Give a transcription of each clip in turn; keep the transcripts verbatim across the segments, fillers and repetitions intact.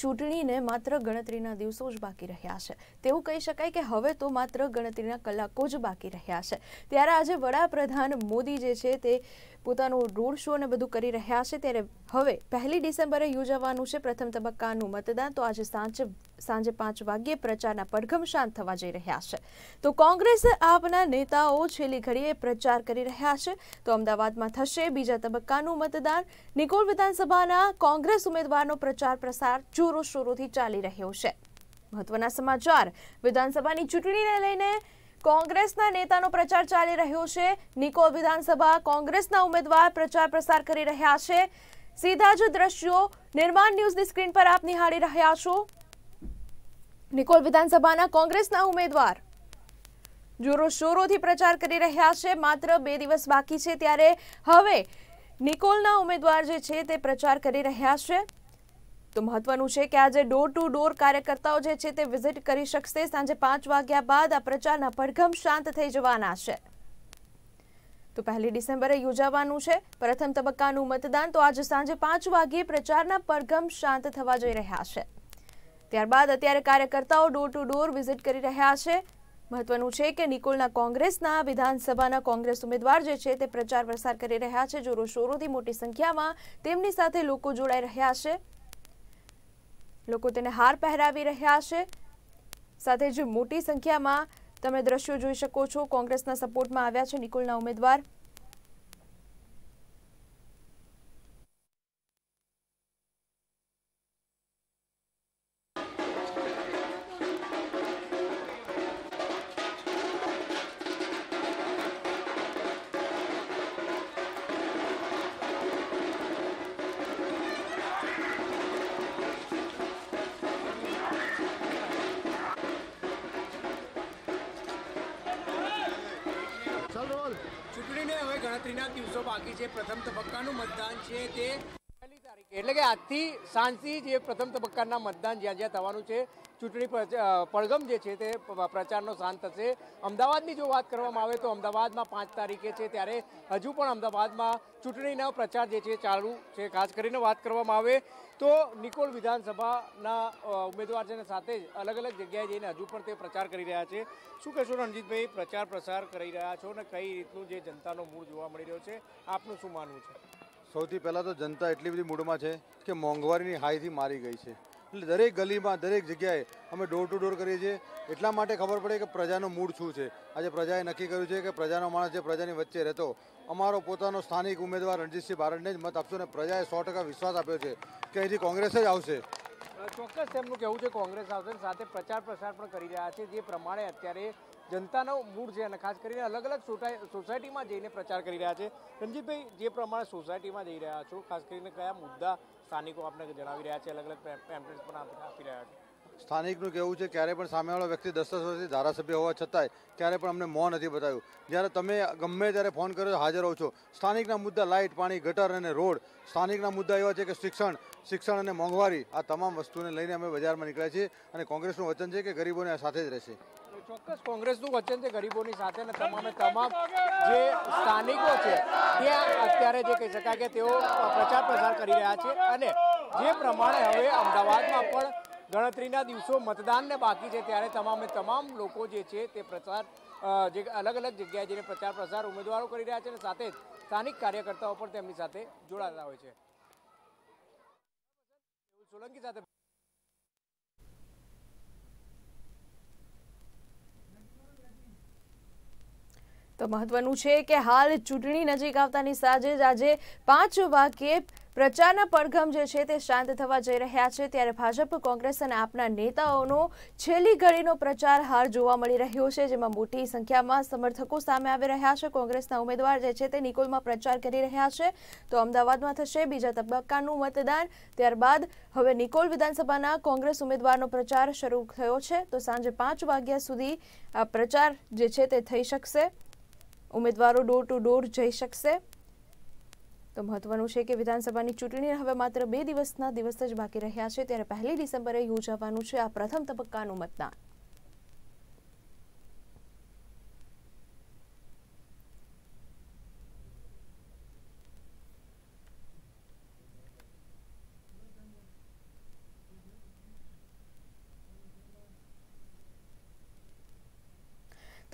चूंटणीने मात्र गणतरीना दिवसों ज बाकी रह्या छे तेवुं कही शकाय के हवे तो मात्र गणतरीना कलाको ज बाकी रह्या छे त्यारे आज वडाप्रधान मोदी जे छे ते पोतानो रोड शो ने बधुं करी रह्या छे त्यारे हवे पहली डिसेम्बरे योजावानुं छे प्रथम तबक्कानुं मतदान। तो आज सांजे सांजे पांच वाग्ये प्रचारना પડઘમ શાંત થવા જઈ રહ્યા છે। તો કોંગ્રેસ આપના નેતાઓ છેલ્લી ઘડીએ પ્રચાર કરી રહ્યા છે। તો અમદાવાદમાં થશે બીજા તબક્કાનું મતદાન। નિકોલ વિધાનસભાના કોંગ્રેસ ઉમેદવારનો પ્રચાર પ્રસાર જોરોશોરોથી ચાલી રહ્યો છે। મહત્વના સમાચાર, વિધાનસભાની ચૂંટણીને લઈને કોંગ્રેસના નેતાનો પ્રચાર ચાલી રહ્યો છે। નિકોલ વિધાનસભા કોંગ્રેસના ઉમેદવાર પ્રચાર પ્રસાર કરી રહ્યા છે। સીધા જ દ્રશ્યો નિર્માણ ન્યૂઝની સ્ક્રીન પર આપ નિહાળી રહ્યા છો। નિકોલ વિધાનસભાના કોંગ્રેસના ઉમેદવાર જોરોશોરોથી પ્રચાર કરી રહ્યા છે। માત્ર બે દિવસ બાકી છે ત્યારે હવે નિકોલના ઉમેદવાર જે છે તે પ્રચાર કરી રહ્યા છે। तो महत्वनुं छे के आज डोर टू डोर कार्यकर्ताओं जे छे ते विजिट करी शकशे। सांजे पांच वाग्या बाद आ प्रचारना પડઘમ शांत थई जवाना छे। तो पहली डिसेम्बरे योजावानुं छे प्रथम तबक्कानुं मतदान। तो आज सांजे पांच वागे प्रचारना પડઘમ शांत थवा जई रह्या छे। त्यारबाद अत्यारे कार्यकर्ताओं डोर टू डोर विजिट करी रह्या छे। महत्वनुं छे के निकोलना कोंग्रेसना विधानसभाना कोंग्रेस उमेदवार जे छे ते प्रचार प्रसार करी रह्या छे। जोरोशोरोथी मोटी संख्यामां तेमनी साथे लोको जोडाई रह्या छे। लोको तेने हार पहरावी रह्या छे। साथे जो मोटी संख्या में तमे दृश्यो जोई शको छो। कोंग्रेसना सपोर्ट में आव्या छे निकोलना उम्मीदवार। चूंटणीने हवे गणतरीना दिवसों बाकी छे। प्रथम तबक्कानुं मतदान छे ते पहली तारीखे एटले के आजथी सांजथी जे प्रथम तबक्काना मतदान ज्यां ज्यां थवानुं छे चूंटणी પડઘમ जे छे ते प्रचारनो शांत थशे। अमदावादनी जो वात करवामां आवे तो अमदावादमां पांच तारीखे छे त्यारे हजू पण अमदावादमां चूंटणीनो प्रचार जे छे चालू छे। खास करीने वात करवामां आवे तो निकोल विधानसभाना उमेदवार जेने साथे ज अलग अलग जग्याए जईने हजू पण ते प्रचार करी रह्या छे। शुं कहेशो रंजीतभाई, प्रचार प्रसार करी रह्या छो ने कई रीतनुं जे जनतानो मूड जोवा मळी रह्यो छे, आपनुं शुं मानवुं छे? सौथी पहेला तो जनता एटली बधी मूडमां छे के मोंघवारीनी हाईथी मारी गई छे। दरेक गली में दरेक जगह अमे डोर टू डोर करीए छीए एटला माटे खबर पड़े कि प्रजानो मूड शुं छे। आज प्रजाए नक्की कर्युं छे कि प्रजानो माणस जे प्रजानी वच्चे रहेतो अमारो पोतानो स्थानिक उम्मेदवार रणजीतसिंह भारतने ज मत आपशो। प्रजाए सौ टका विश्वास आप्यो छे के अहींथी कोंग्रेस ज आवशे। ચોક્કસ તેમનું કહેવું છે કોંગ્રેસ આવશે અને સાથે પ્રચાર પ્રસાર પણ કરી રહ્યા છે। જે પ્રમાણે અત્યારે જનતાનો મૂડ છે અને ખાસ કરીને અલગ અલગ સોસાયટીમાં જઈને પ્રચાર કરી રહ્યા છે। રંજીતભાઈ, જે પ્રમાણે સોસાયટીમાં જઈ રહ્યા છો, ખાસ કરીને કયા મુદ્દા સ્થાનિકો આપને જણાવી રહ્યા છે? અલગ અલગ પેમ્પલેટ્સ પણ આપી રહ્યા છે। સ્થાનિકનું કહેવું છે ક્યારે પણ સામેવાળો વ્યક્તિ દસ દસ વર્ષથી ધારાસભ્ય હોવા છતાંય ક્યારે પણ અમને મૌન નથી બતાવ્યું। જ્યારે તમે ગમે ત્યારે ફોન કરો તો હાજર હો છો। સ્થાનિકના મુદ્દા લાઇટ, પાણી, ગટર અને રોડ, સ્થાનિકના મુદ્દા એવા છે કે શિક્ષણ શિક્ષણ અને મોંઘવારી, આ તમામ વસ્તુને લઈને અમે બજારમાં નીકળ્યા છીએ અને કોંગ્રેસનું વચન છે કે ગરીબોને સાથે જ રહેશે। ચોક્કસ કોંગ્રેસનું વચન છે ગરીબોની સાથે અને તમામે તમામ જે સ્થાનિકો છે તે અત્યારે જે કહી શકાય કે તેઓ પ્રચાર પ્રસાર કરી રહ્યા છે। અને જે પ્રમાણે હવે અમદાવાદમાં પણ ગણતરીના દિવસો મતદાનને બાકી છે ત્યારે તમામે તમામ લોકો જે છે તે પ્રચાર જે અલગ અલગ જગ્યાએ જઈને પ્રચાર પ્રસાર ઉમેદવારો કરી રહ્યા છે અને સાથે જ સ્થાનિક કાર્યકર્તાઓ પણ તેમની સાથે જોડાતા હોય છે। સોલંકી સાથે તો મહત્વનું છે કે હાલ ચૂંટણી નજીક આવતાની સાજે જ આજે પાંચ વાગ્યે પ્રચારના પડઘમ જે છે તે શાંત થવા જઈ રહ્યા છે ત્યારે ભાજપ, કોંગ્રેસ અને આપના નેતાઓનો છેલ્લી ઘડીનો પ્રચાર હાર જોવા મળી રહ્યો છે। જેમાં મોટી સંખ્યામાં સમર્થકો સામે આવી રહ્યા છે। કોંગ્રેસના ઉમેદવાર જે છે તે નિકોલમાં પ્રચાર કરી રહ્યા છે। તો અમદાવાદમાં થશે બીજા તબક્કાનું મતદાન, ત્યારબાદ હવે નિકોલ વિધાનસભાના કોંગ્રેસ ઉમેદવારનો પ્રચાર શરૂ થયો છે। તો સાંજે પાંચ વાગ્યા સુધી આ પ્રચાર જે છે તે થઈ શકશે, ઉમેદવારો ડોર ટુ ડોર જઈ શકશે। તો મહત્વનું છે કે વિધાનસભાની ચૂંટણી હવે માત્ર બે દિવસના દિવસ જ બાકી રહ્યા છે ત્યારે પહેલી ડિસેમ્બરે યોજાવાનું છે આ પ્રથમ તબક્કાનું મતદાન।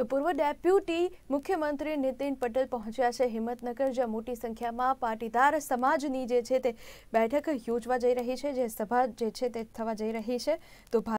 तो पूर्व डेप्यूटी मुख्यमंत्री नितिन पटेल पहुंचा है हिम्मतनगर, ज्यां मोटी संख्या में पाटीदार समाजनी जे छे ते बैठक योजवा जई रही है, जे सभा जे छे ते थवा जई रही है। तो